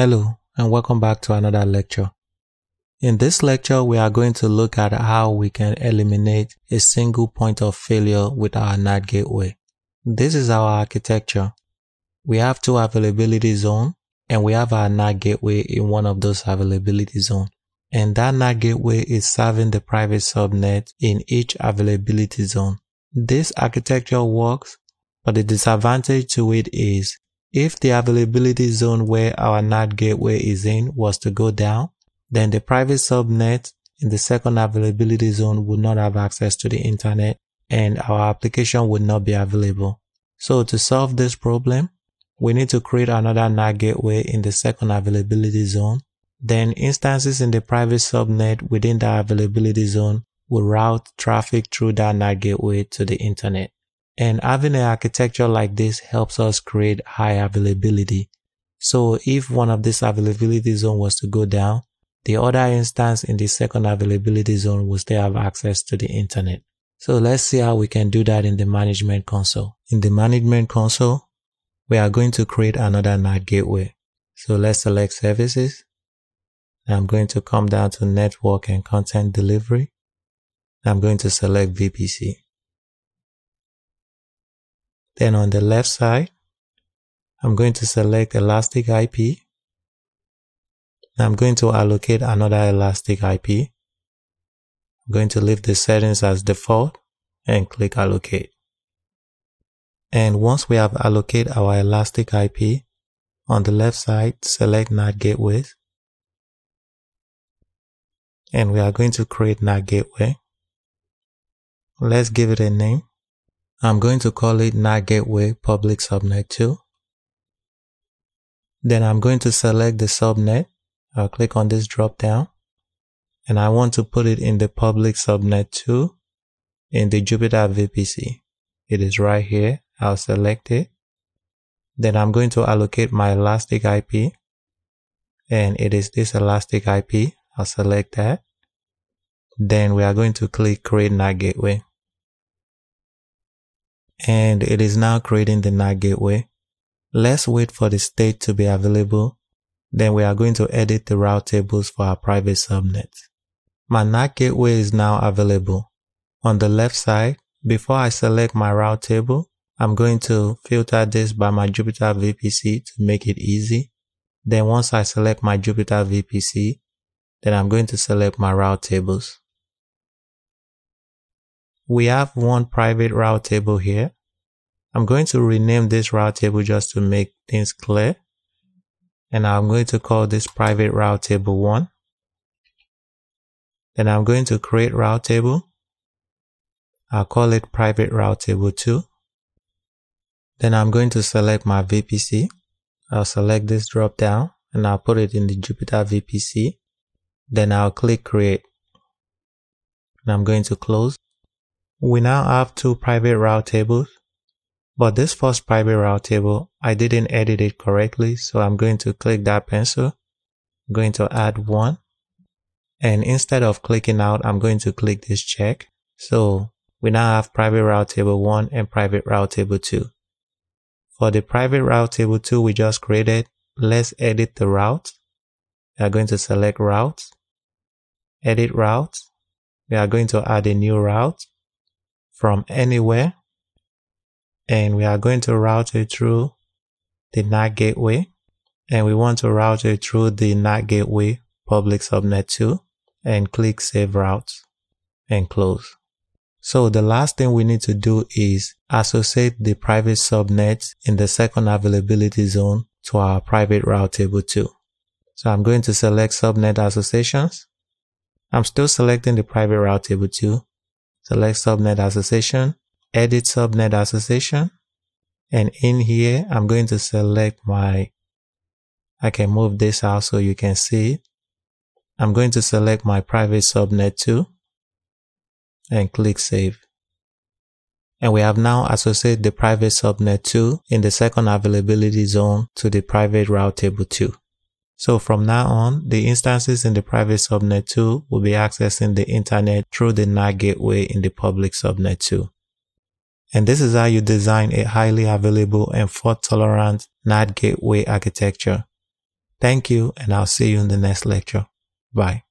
Hello and welcome back to another lecture. In this lecture, we are going to look at how we can eliminate a single point of failure with our NAT gateway. This is our architecture. We have two availability zones and we have our NAT gateway in one of those availability zones. And that NAT gateway is serving the private subnet in each availability zone. This architecture works, but the disadvantage to it is if the availability zone where our NAT gateway is in was to go down, then the private subnet in the second availability zone would not have access to the internet and our application would not be available. So to solve this problem, we need to create another NAT gateway in the second availability zone. Then instances in the private subnet within the availability zone will route traffic through that NAT gateway to the internet. And having an architecture like this helps us create high availability. So if one of this availability zone was to go down, the other instance in the second availability zone will still have access to the internet. So let's see how we can do that in the management console. In the management console, we are going to create another NAT gateway. So let's select services. I'm going to come down to network and content delivery. I'm going to select VPC. Then on the left side, I'm going to select Elastic IP. I'm going to allocate another Elastic IP. I'm going to leave the settings as default and click allocate. And once we have allocated our Elastic IP, on the left side, select NAT gateways. And we are going to create NAT gateway. Let's give it a name. I'm going to call it NAT Gateway Public Subnet 2. Then I'm going to select the subnet. I'll click on this drop down and I want to put it in the public subnet 2 in the Jupiter VPC. It is right here. I'll select it. Then I'm going to allocate my Elastic IP and it is this Elastic IP. I'll select that. Then we are going to click Create NAT Gateway. And it is now creating the NAT gateway. Let's wait for the state to be available. Then we are going to edit the route tables for our private subnet. My NAT gateway is now available. On the left side, before I select my route table, I'm going to filter this by my Jupiter VPC to make it easy. Then once I select my Jupiter VPC, then I'm going to select my route tables. We have one private route table here. I'm going to rename this route table just to make things clear. And I'm going to call this private route table 1. Then I'm going to create route table. I'll call it private route table 2. Then I'm going to select my VPC. I'll select this drop down and I'll put it in the Jupiter VPC. Then I'll click create. And I'm going to close. We now have two private route tables, but this first private route table, I didn't edit it correctly, so I'm going to click that pencil. I'm going to add one, and instead of clicking out, I'm going to click this check. So we now have private route table 1 and private route table 2. For the private route table 2 we just created, let's edit the route. We are going to select route, edit route. We are going to add a new route from anywhere, and we are going to route it through the NAT gateway, and we want to route it through the NAT gateway public subnet 2 and click save route and close. So the last thing we need to do is associate the private subnet in the second availability zone to our private route table 2. So I'm going to select subnet associations. I'm still selecting the private route table 2. Select subnet association, edit subnet association, and in here I'm going to select my, I can move this out so you can see it. I'm going to select my private subnet 2 and click save. And we have now associated the private subnet 2 in the second availability zone to the private route table 2. So from now on, the instances in the private subnet 2 will be accessing the internet through the NAT gateway in the public subnet 2. And this is how you design a highly available and fault-tolerant NAT gateway architecture. Thank you, and I'll see you in the next lecture. Bye.